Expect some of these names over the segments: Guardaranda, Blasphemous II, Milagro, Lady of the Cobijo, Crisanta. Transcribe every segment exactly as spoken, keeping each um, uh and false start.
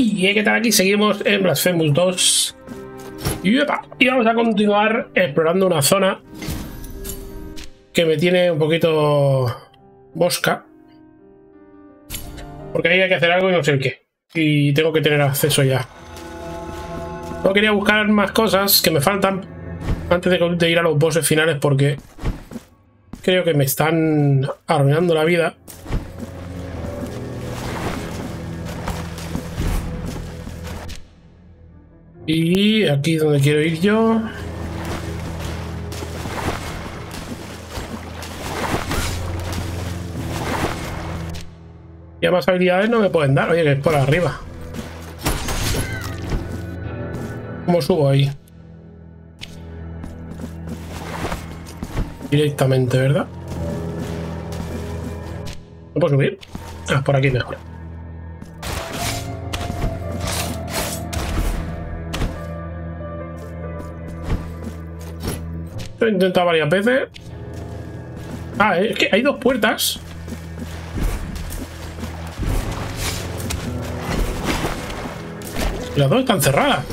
Y qué tal, aquí seguimos en Blasphemous dos. Y, epa, y vamos a continuar explorando una zona que me tiene un poquito mosca. Porque ahí hay que hacer algo y no sé el qué. Y tengo que tener acceso ya. No quería buscar más cosas que me faltan antes de ir a los bosses finales porque creo que me están arruinando la vida. Y aquí es donde quiero ir yo. Ya más habilidades no me pueden dar. Oye, que es por arriba. ¿Cómo subo ahí? Directamente, ¿verdad? ¿No puedo subir? Ah, por aquí mejor. Lo he intentado varias veces. Ah, es que hay dos puertas. Las dos están cerradas.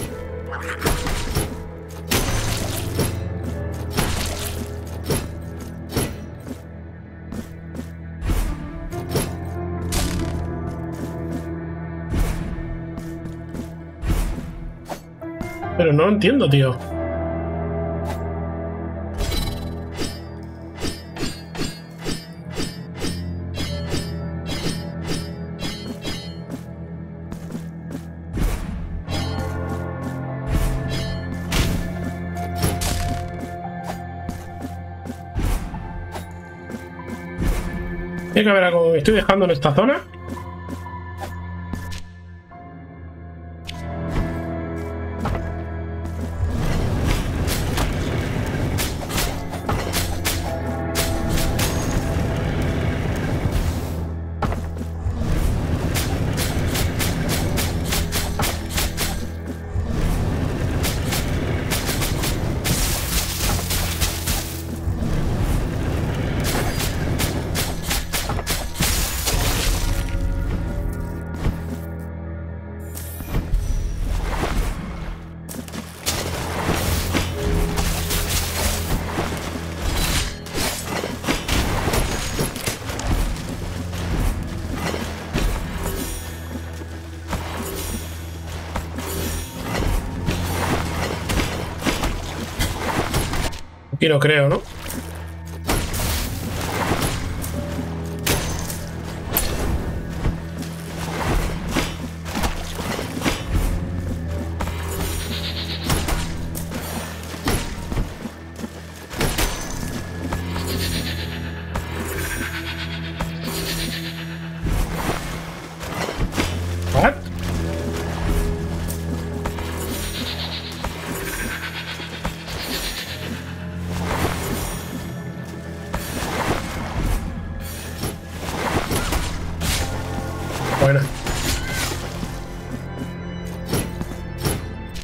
Pero no lo entiendo, tío. Tiene que haber algo que me estoy dejando en esta zona. Y no creo, ¿no?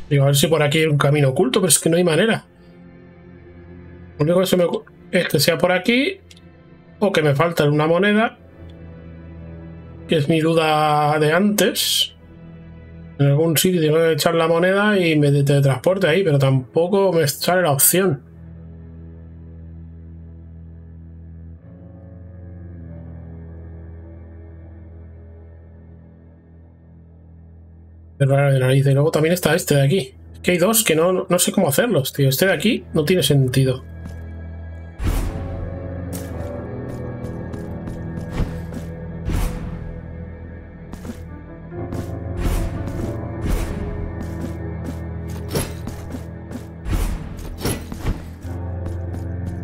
Digo, a ver si por aquí hay un camino oculto, pero es que no hay manera. Lo único que se me ocurre es que sea por aquí o que me falta una moneda, que es mi duda de antes. En algún sitio tengo que echar la moneda y me teletransporte ahí, pero tampoco me sale la opción. De nariz. Y luego también está este de aquí. Es que hay dos que no, no sé cómo hacerlos, tío. Este de aquí no tiene sentido.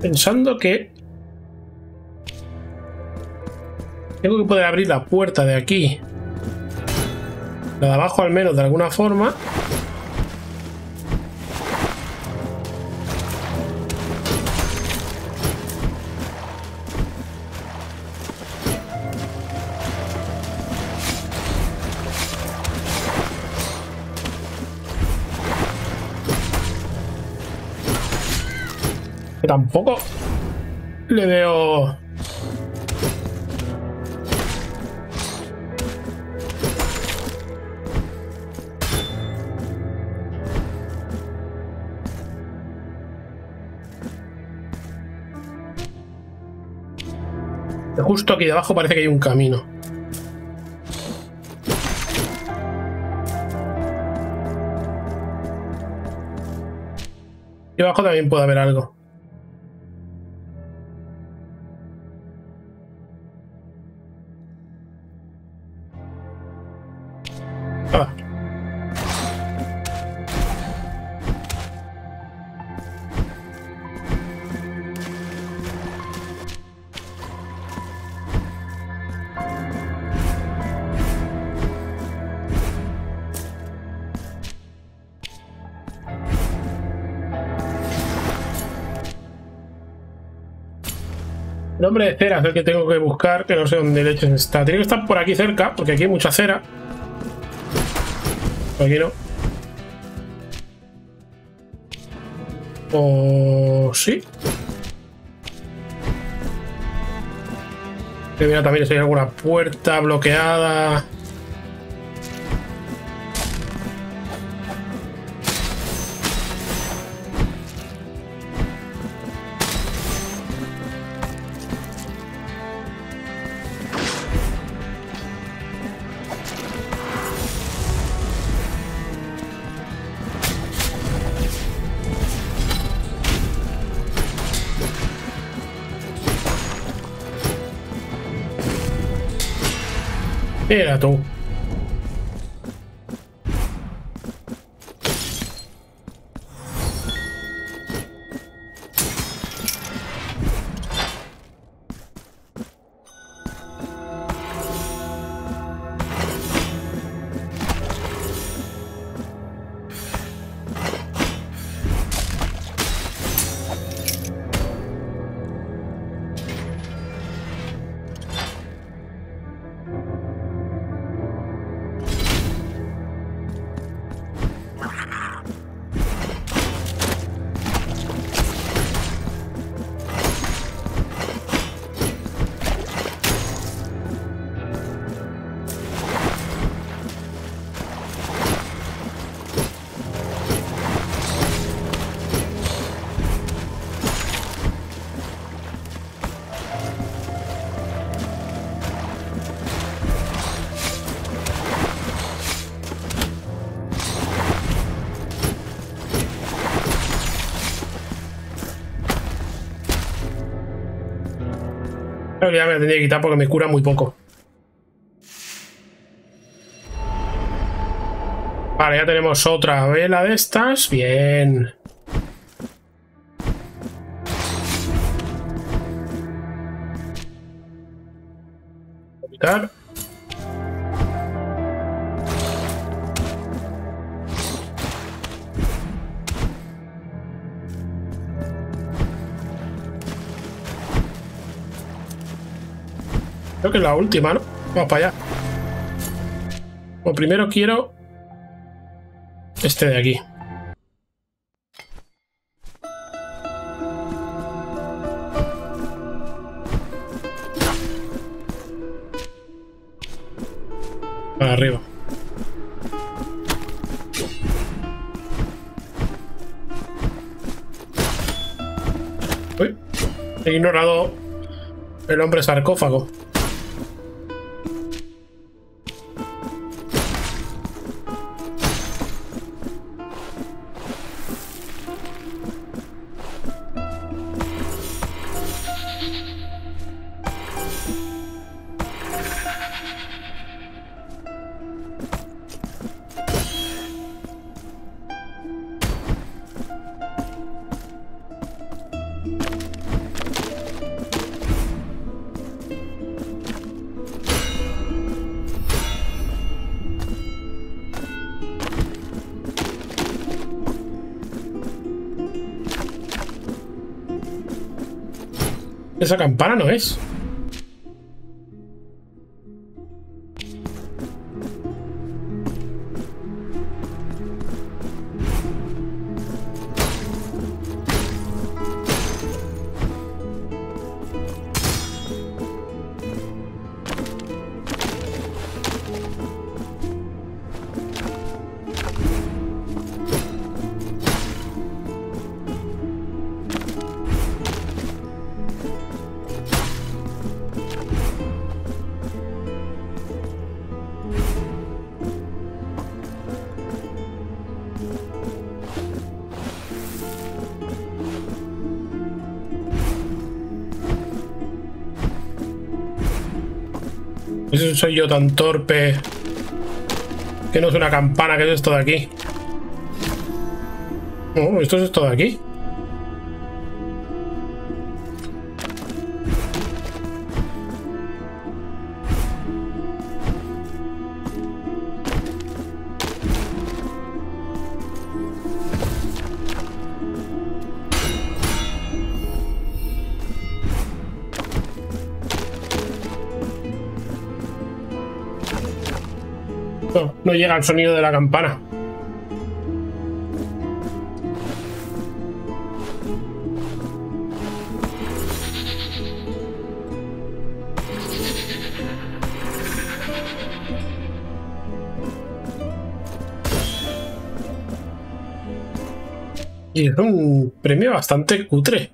Pensando que tengo que poder abrir la puerta de aquí. La de abajo al menos de alguna forma. Que tampoco le veo... Justo aquí debajo parece que hay un camino. Y abajo también puede haber algo. Ah. El hombre de cera es el que tengo que buscar, que no sé dónde leches está. Tiene que estar por aquí cerca, porque aquí hay mucha cera. Por aquí no. O... sí. Que mira también si hay alguna puerta bloqueada. Mira tú. Ya me la tendría que quitar porque me cura muy poco. Vale, ya tenemos otra vela de estas. Bien. Quitar. Creo que es la última, ¿no? Vamos para allá. Bueno, primero quiero este de aquí. Para arriba. Uy, he ignorado el hombre sarcófago. Esa campana no es. ¿Eso soy yo tan torpe? Que no es una campana, que es esto de aquí. No, esto es esto de aquí. No llega el sonido de la campana. Y es un premio bastante cutre.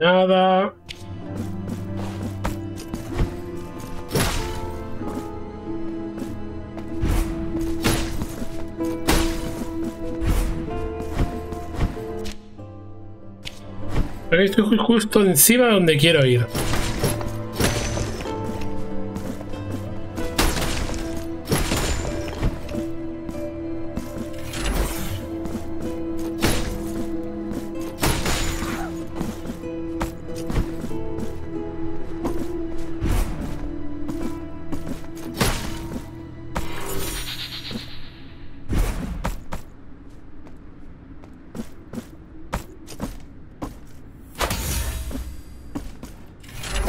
Nada. Pero estoy justo encima de donde quiero ir.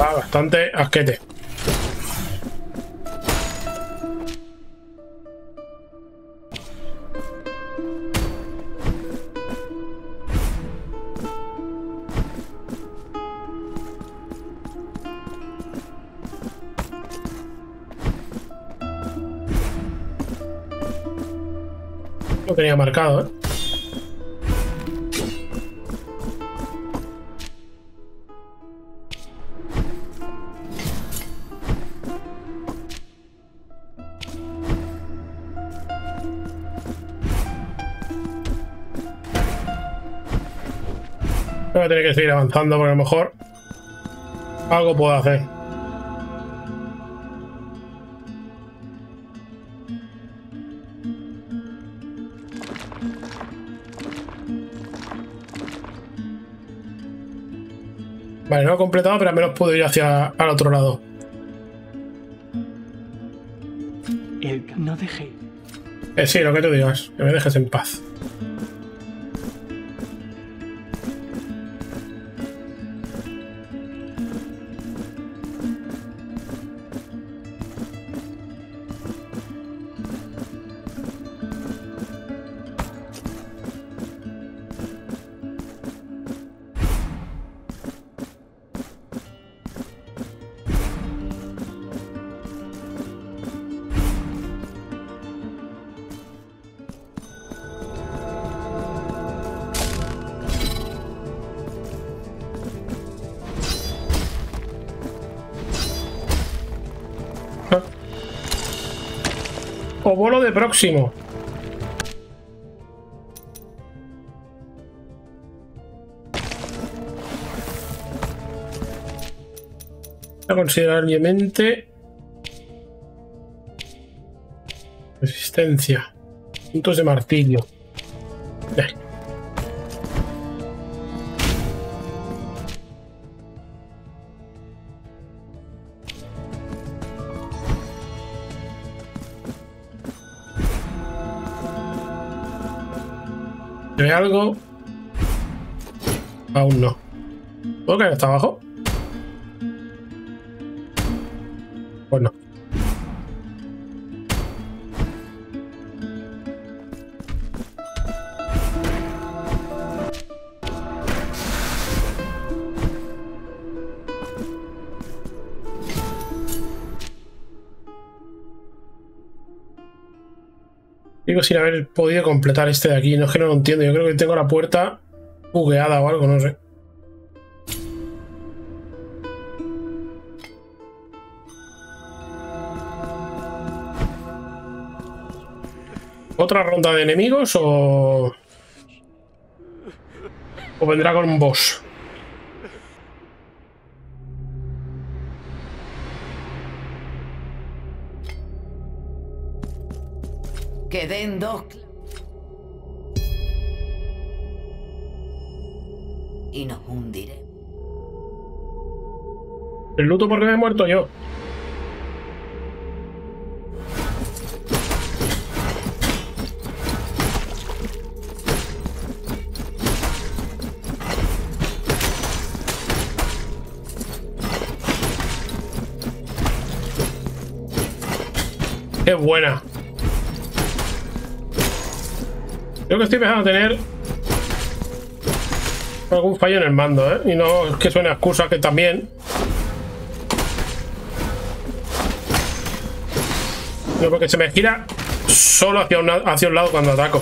Ah, bastante asquete. Lo tenía marcado, ¿eh? Voy a tener que seguir avanzando porque a lo mejor algo puedo hacer. Vale, no he completado, pero al menos puedo ir hacia al otro lado. El que no deje. Eh, sí, lo que tú digas, que me dejes en paz. O bolo de próximo. Voy a considerar libremente resistencia. Puntos de martirio. Bien. ¿Ve algo? Aún no. ¿Puedo caer hasta abajo? Pues no. Digo, sin haber podido completar este de aquí. No es que no lo entiendo. Yo creo que tengo la puerta bugueada o algo, no sé. ¿Otra ronda de enemigos o... o vendrá con un boss? Que den dos. Y nos hundiré. El luto porque me he muerto yo. ¡Qué buena! Creo que estoy empezando a tener algún fallo en el mando, ¿eh? Y no es que suene a excusa, que también. No, porque se me gira solo hacia un, hacia un lado cuando ataco.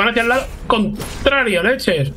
Van hacia el lado contrario, leches.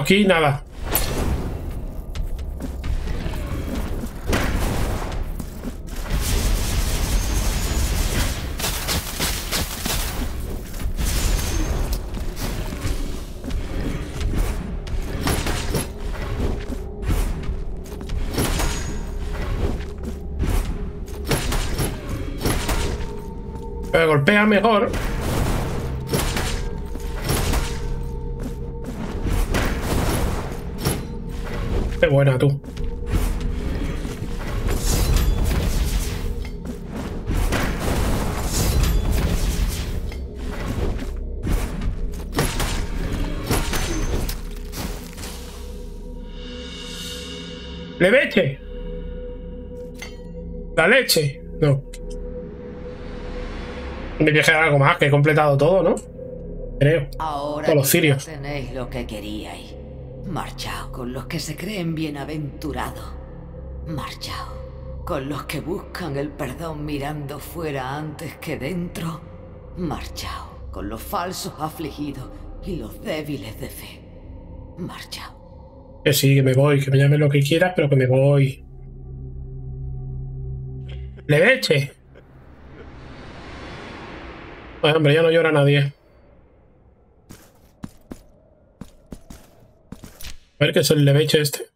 Aquí nada. Pero golpea mejor. Buena, tú. ¡Le leche! ¡La leche! No. Me dije algo más, que he completado todo, ¿no? Creo. Ahora con los sirios. Tenéis lo que queríais. Marchao con los que se creen bienaventurados. Marchao con los que buscan el perdón mirando fuera antes que dentro. Marchao con los falsos afligidos y los débiles de fe. Marchao. Que sí, que me voy, que me llame lo que quieras, pero que me voy. Leveche. Pues hombre, ya no llora nadie. A ver qué es el leveche este.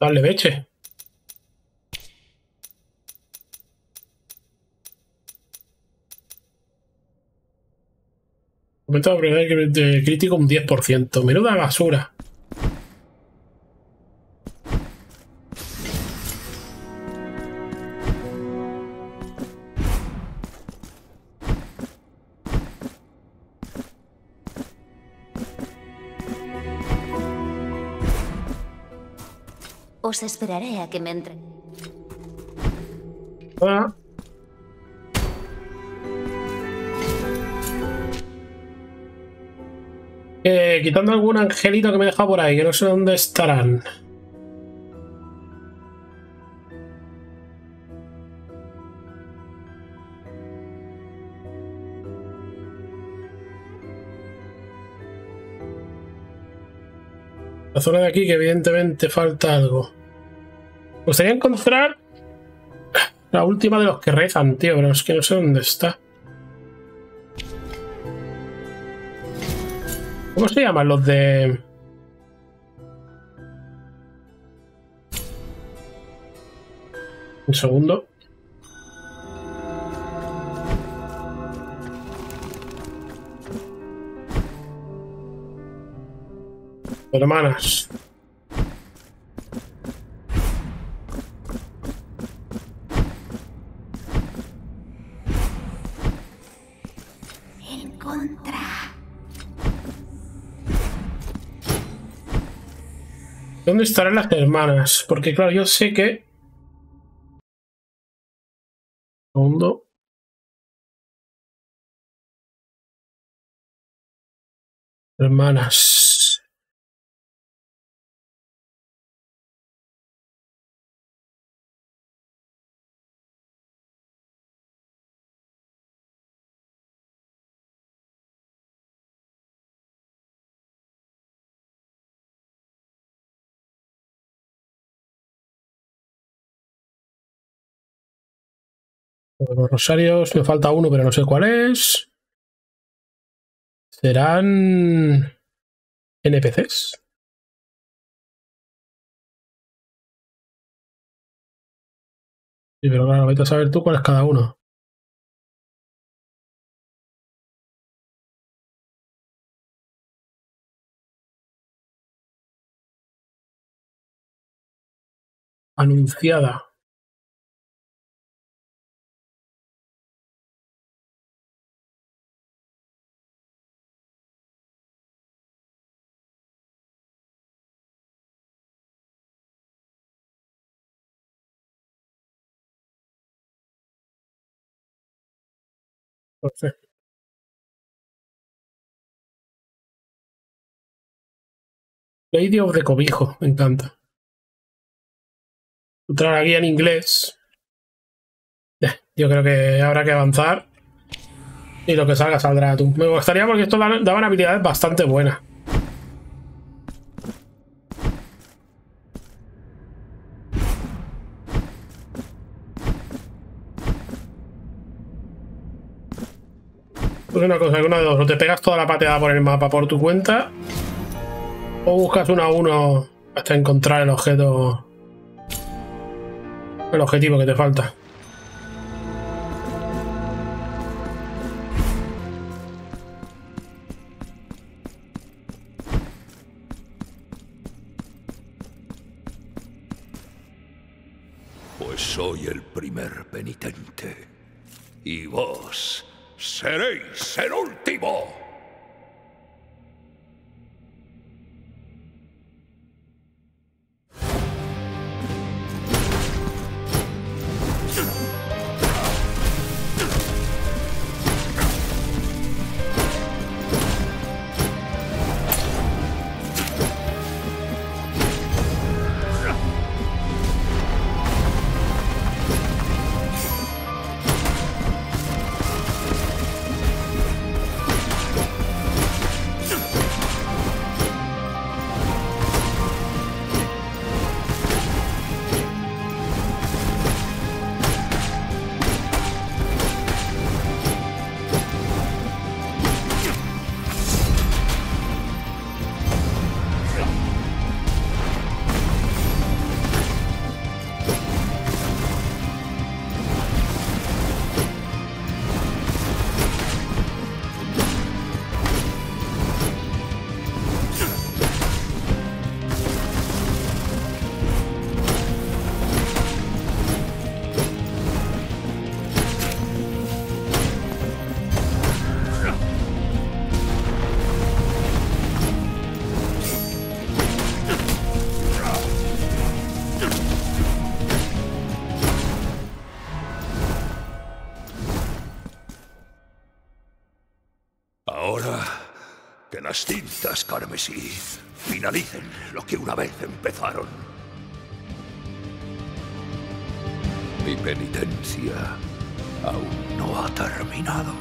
Dale, leveche. Aumenta de crítico un diez por ciento. Menuda basura. Os esperaré a que me entre. Ah. Eh, quitando algún angelito que me deja por ahí, que no sé dónde estarán. La zona de aquí que evidentemente falta algo. Me gustaría encontrar la última de los que rezan, tío, pero es que no sé dónde está. ¿Cómo se llaman los de...? Un segundo. Hermanas. ¿Dónde estarán las hermanas? Porque claro, yo sé que... Un segundo. Hermanas. Los rosarios, me falta uno, pero no sé cuál es. ¿Serán N P Cs? Sí, pero claro, vete a saber tú cuál es cada uno. Anunciada. Perfecto. Lady of the Cobijo, me encanta. Encontrar la guía en inglés. Yo creo que habrá que avanzar. Y lo que salga, saldrá tú. Me gustaría porque esto daban habilidades bastante buenas. Una cosa, una de dos, o te pegas toda la pateada por el mapa por tu cuenta, o buscas uno a uno hasta encontrar el objeto, el objetivo que te falta. Pues soy el primer penitente, y vos... seréis el último. Ahora que las tintas carmesí finalicen lo que una vez empezaron. Mi penitencia aún no ha terminado.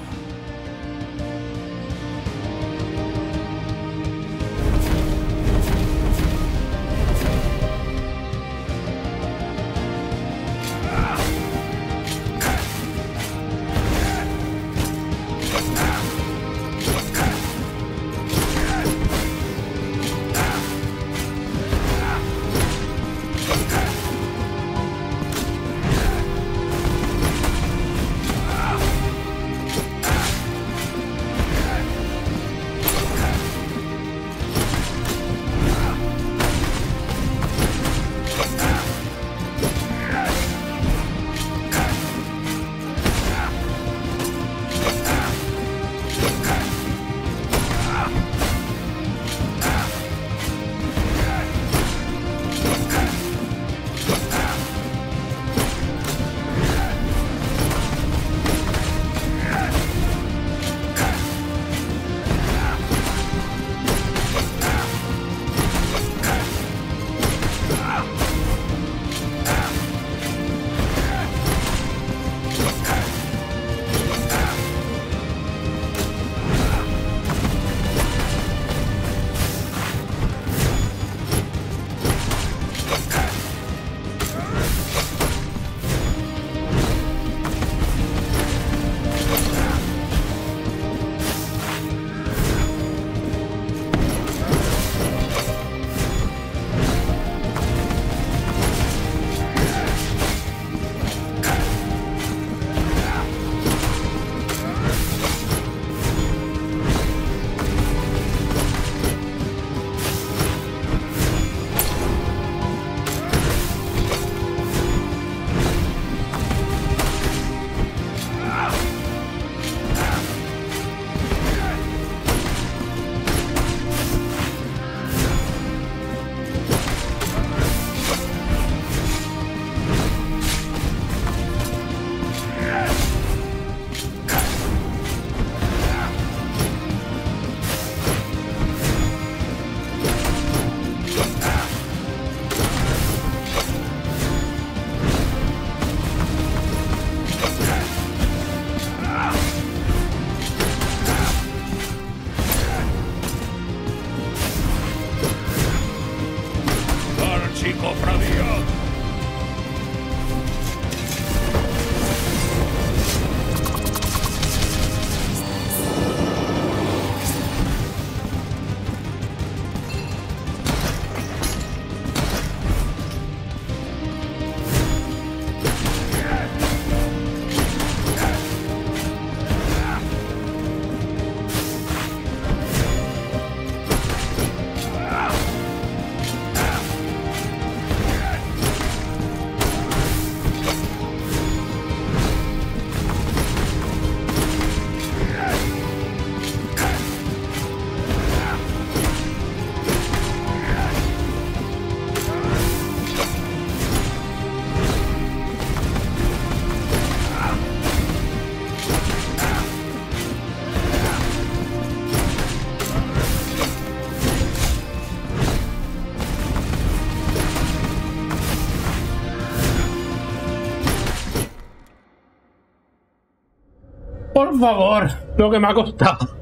Por favor, lo que me ha costado.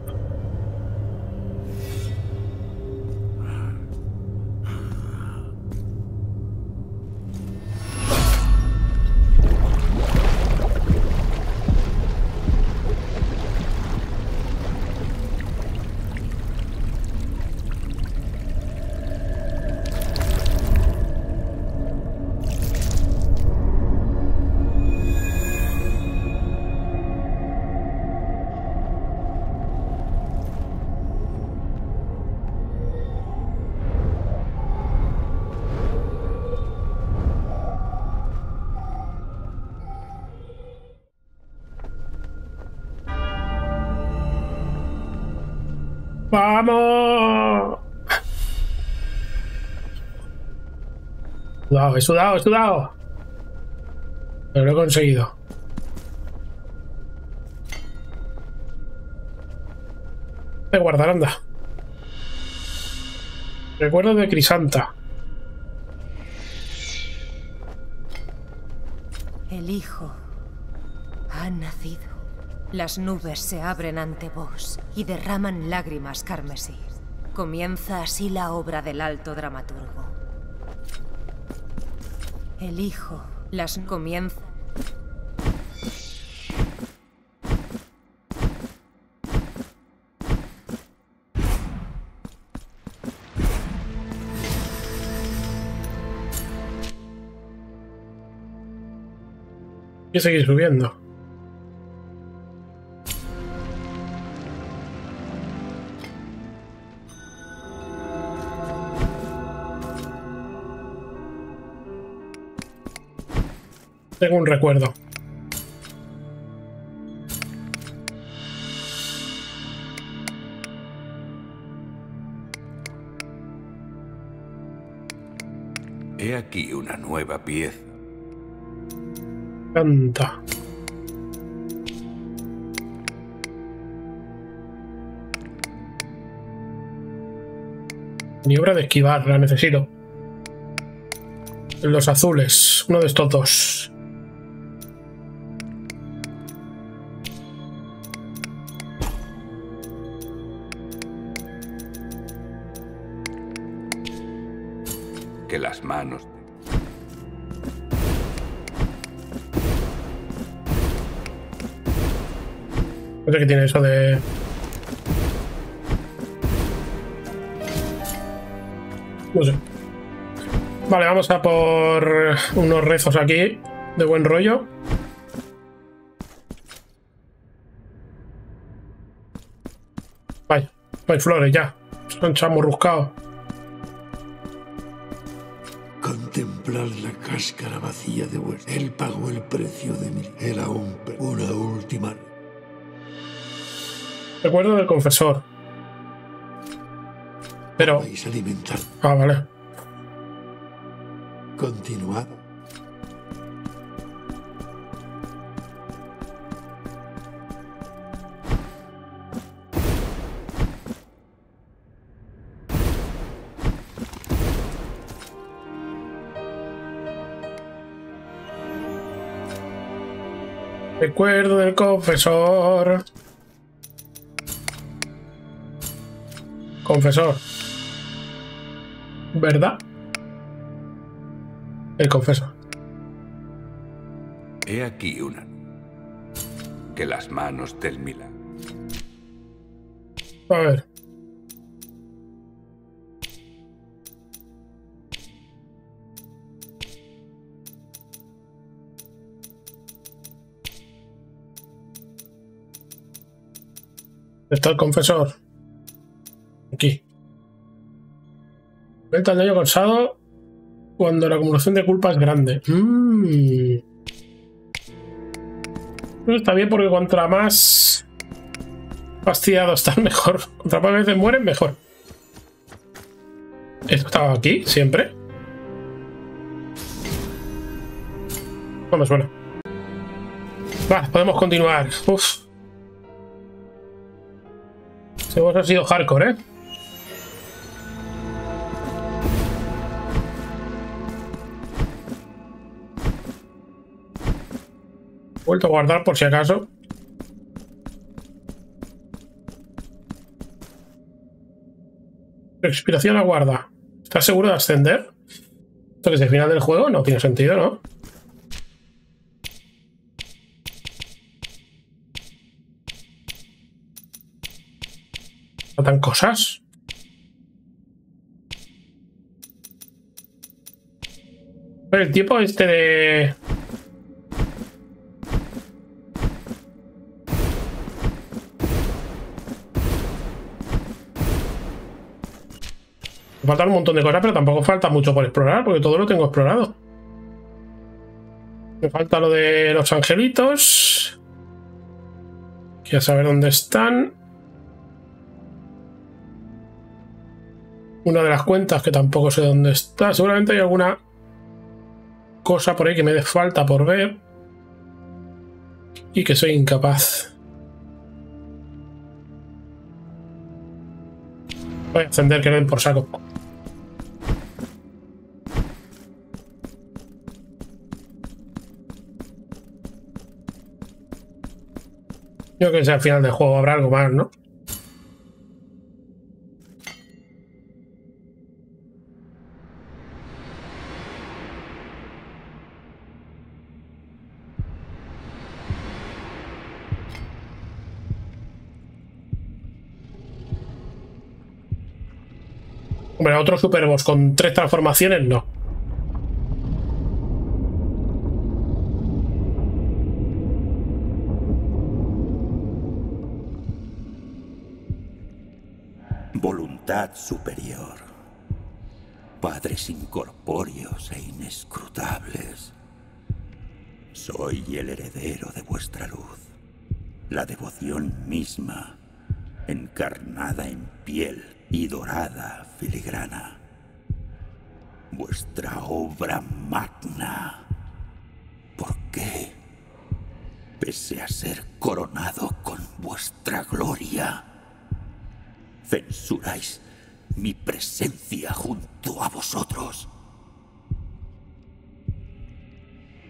¡Vamos! Sudado, he sudado, he sudado. Pero lo he conseguido. de Guardaranda. Recuerdo de Crisanta. El hijo ha nacido. Las nubes se abren ante vos y derraman lágrimas carmesí. Comienza así la obra del alto dramaturgo. El hijo las comienza. Y seguir subiendo. Tengo un recuerdo. He aquí una nueva pieza. Canta. Maniobra de esquivar, la necesito. Los azules, uno de estos dos. Que las manos... No sé qué tiene eso de... No sé. Vale, vamos a por unos rezos aquí, de buen rollo. Vaya, no hay flores ya. Son chamurruscados. La cáscara vacía de vuestro. Él pagó el precio de mí. Era un, una última. Recuerdo del confesor. Pero. Vais a alimentar. Ah, vale. Continuad. Recuerdo del confesor. Confesor. ¿Verdad? El confesor. He aquí una. Que las manos del milagro. A ver. Está el confesor. Aquí. Venta al daño causado cuando la acumulación de culpa es grande. Mm. Está bien porque contra más fastidiados están, mejor. Contra más veces mueren, mejor. Esto estaba aquí siempre. No me suena. Va, podemos continuar. Uf. Se vos ha sido hardcore, ¿eh? Vuelto a guardar por si acaso. Respiración a guarda. ¿Estás seguro de ascender? Esto que es el final del juego, no tiene sentido, ¿no? Tan cosas. Pero el tipo este de... Faltan un montón de cosas, pero tampoco falta mucho por explorar, porque todo lo tengo explorado. Me falta lo de los angelitos. Quiero saber dónde están. Una de las cuentas que tampoco sé dónde está. Seguramente hay alguna cosa por ahí que me dé falta por ver y que soy incapaz. Voy a encender, que no den por saco. Yo que sé, al final del juego habrá algo más, ¿no? Hombre, otro superboss con tres transformaciones, no. Voluntad superior. Padres incorpóreos e inescrutables. Soy el heredero de vuestra luz. La devoción misma, encarnada en piel y dorada filigrana. Vuestra obra magna. ¿Por qué, pese a ser coronado con vuestra gloria, censuráis mi presencia junto a vosotros?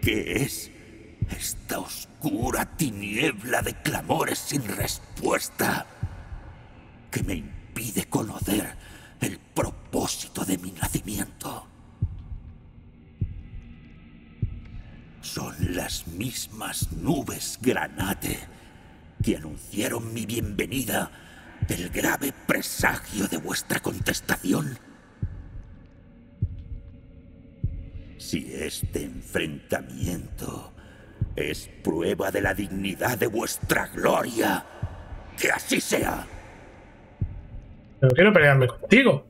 ¿Qué es esta oscura tiniebla de clamores sin respuesta que me impide Pide conocer el propósito de mi nacimiento? Son las mismas nubes granate que anunciaron mi bienvenida, el grave presagio de vuestra contestación. Si este enfrentamiento es prueba de la dignidad de vuestra gloria, que así sea. No quiero pelearme contigo.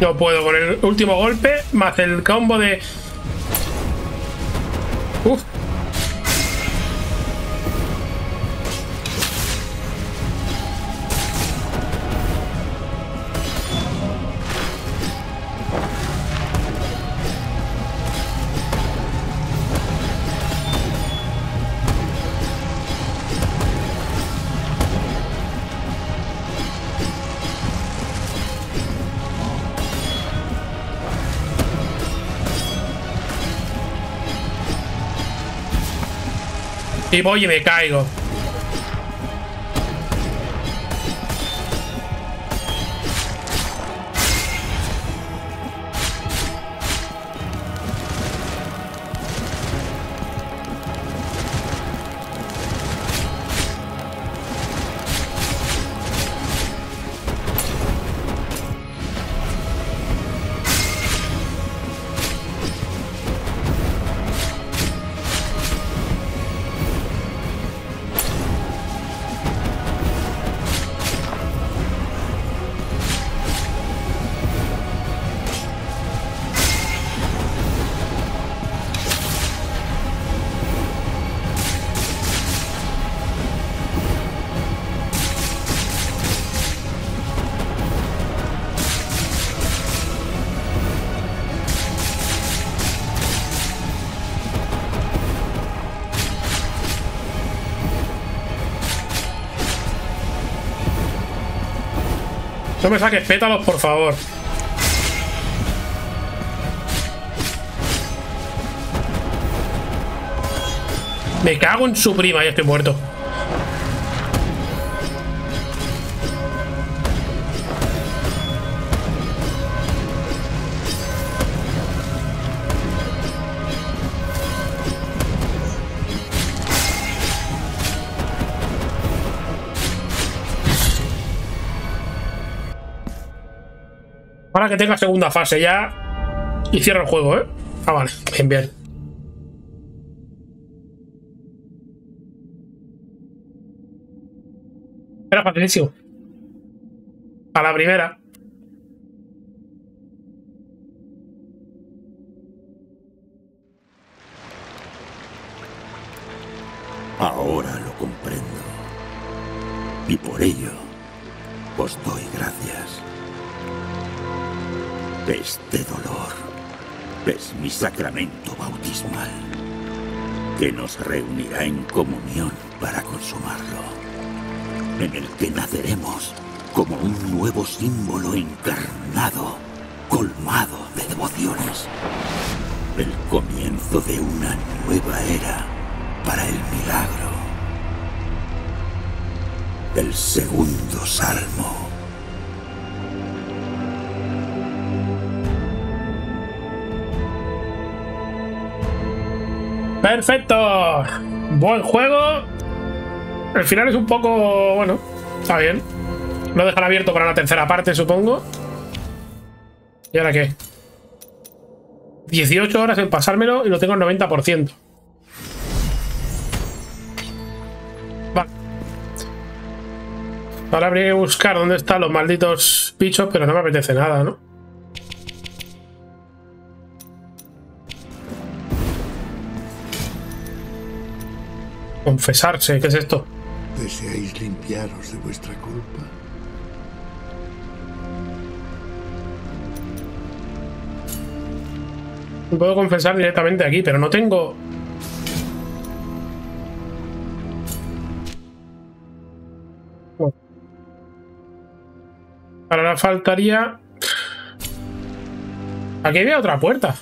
No puedo con el último golpe, más el combo de... Uf. Y voy y me caigo. No me saques pétalos, por favor. Me cago en su prima, ya estoy muerto. Ahora que tenga segunda fase ya y cierro el juego, ¿eh? Ah, vale, bien, bien. Era facilísimo. A la primera. Ahora lo comprendo. Y por ello os doy gracias. Este dolor es mi sacramento bautismal, que nos reunirá en comunión para consumarlo, en el que naceremos como un nuevo símbolo encarnado, colmado de devociones. El comienzo de una nueva era para el milagro. El segundo salmo. ¡Perfecto! Buen juego. El final es un poco... bueno, está bien. Lo dejan abierto para la tercera parte, supongo. ¿Y ahora qué? dieciocho horas en pasármelo y lo tengo al noventa por ciento. Vale. Ahora habría que buscar dónde están los malditos bichos, pero no me apetece nada, ¿no? Confesarse, ¿qué es esto? ¿Deseáis limpiaros de vuestra culpa? Me puedo confesar directamente aquí, pero no tengo... Bueno. Ahora faltaría... Aquí había otra puerta.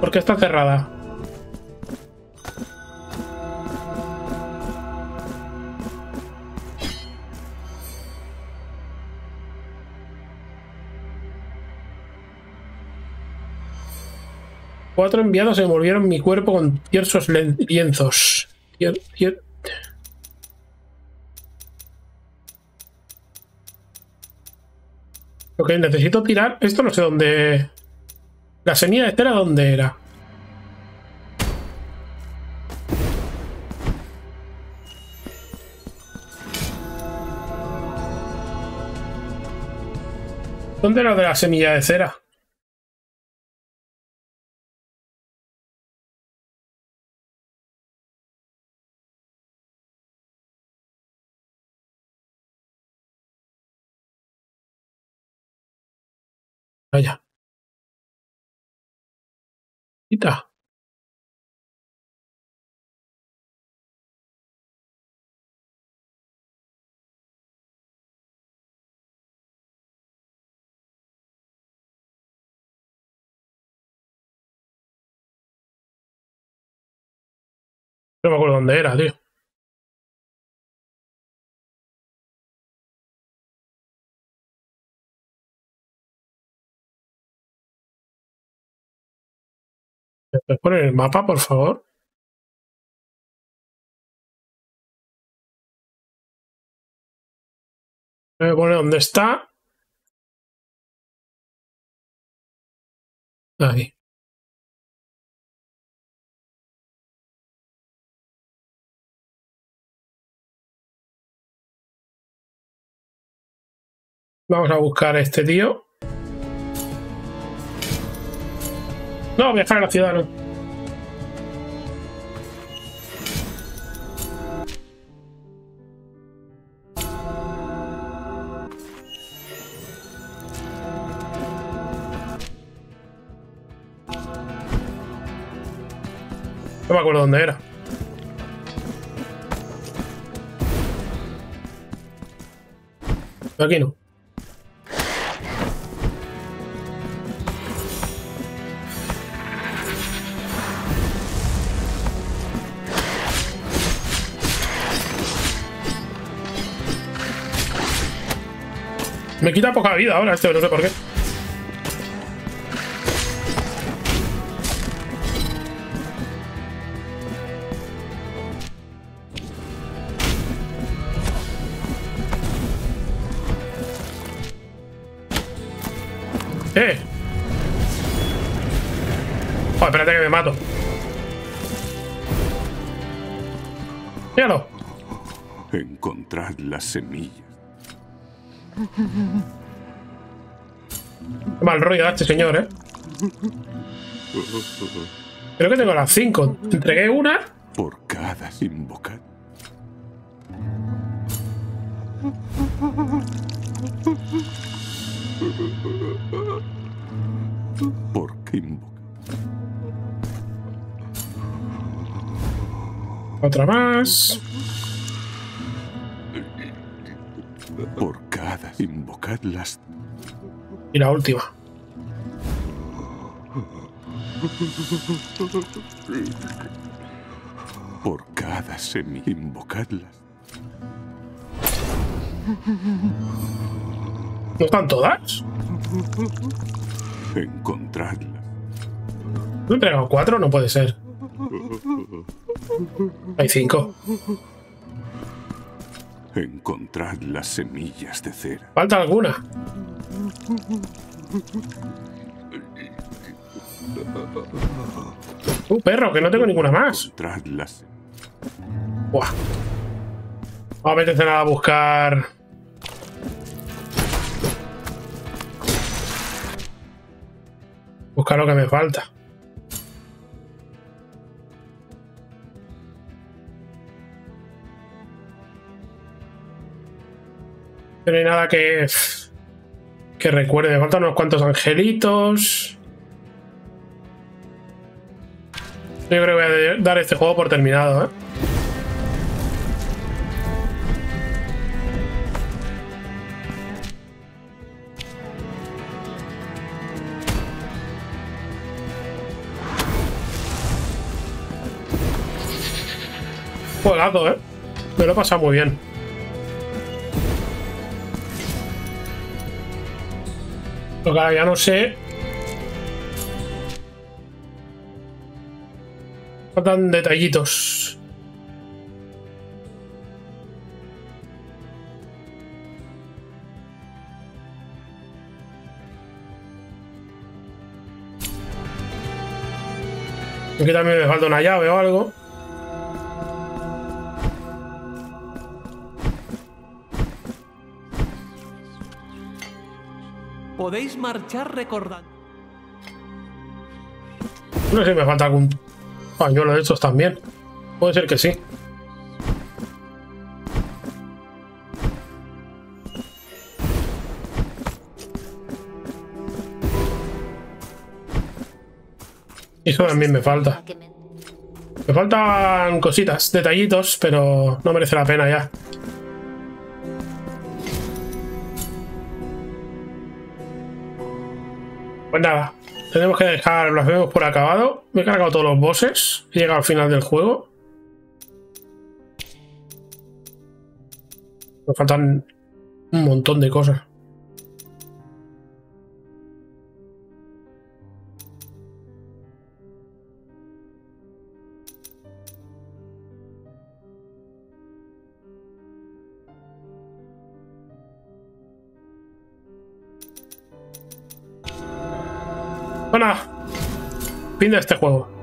¿Por qué está cerrada? Cuatro enviados envolvieron mi cuerpo con tiersos lienzos. Tier, tier. Ok, necesito tirar. Esto no sé dónde... La semilla de Estera, ¿dónde era? ¿Dónde era lo de la semilla de cera? Vaya. Quita. No me acuerdo dónde era, tío. ¿Puedes poner el mapa, por favor? Voy a poner dónde está. Ahí. Vamos a buscar a este tío. No, viajar a la ciudad, no. No me acuerdo dónde era. Pero aquí no. Me quita poca vida ahora este, no sé por qué. ¡Eh! Oh, espérate que me mato. ¡Míralo! Encontrad las semillas. Qué mal rollo da este señor, ¿eh? Creo que tengo las cinco. Te entregué una. Por cada invocación. ¿Por qué invoca? Otra más. Por cada invocadlas. Y la última. Por cada semi invocadlas. ¿No están todas? Encontrarlas. ¿No he entregado cuatro? No puede ser. Hay cinco. Encontrad las semillas de cera. Falta alguna. Uh, perro, que no tengo ninguna más. Encontrad las... Buah. No me apetece nada a buscar... Buscar lo que me falta. No hay nada que, que recuerde. Me faltan unos cuantos angelitos. Yo creo que voy a dar este juego por terminado, ¿eh? Juegazo, ¿eh? Me lo he pasado muy bien. Pero claro, ya no sé. Faltan detallitos. Aquí también me falta una llave o algo. Podéis marchar recordando. No sé si me falta algún pañuelo de estos también. Puede ser que sí. Eso también me falta. Me faltan cositas, detallitos, pero no merece la pena ya. Pues nada, tenemos que dejar Blasphemous por acabado. Me he cargado todos los bosses. He llegado al final del juego. Nos faltan un montón de cosas. Bueno, fin de este juego.